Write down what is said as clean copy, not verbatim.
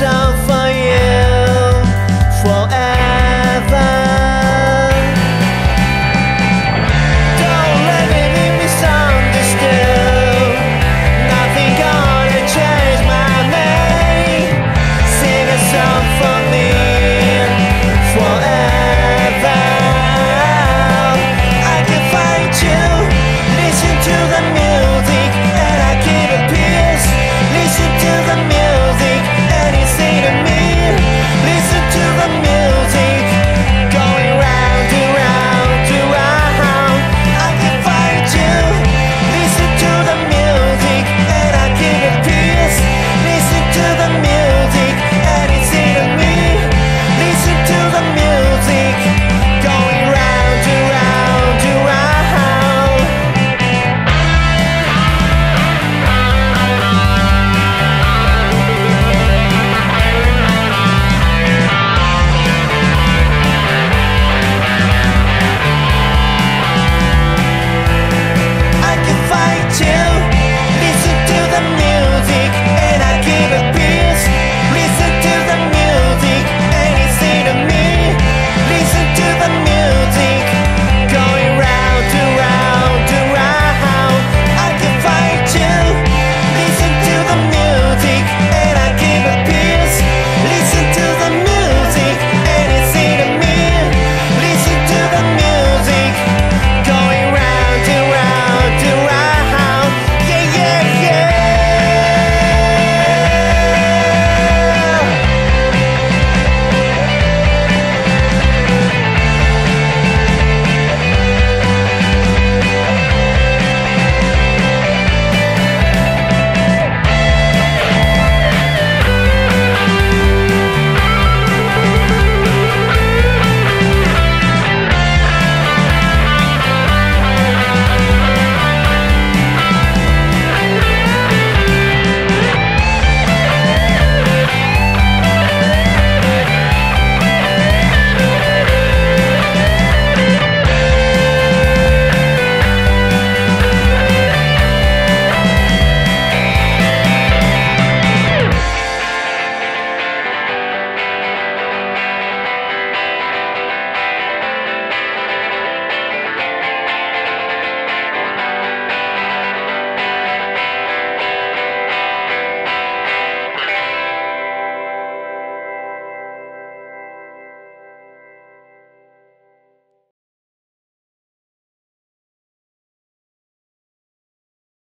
sound.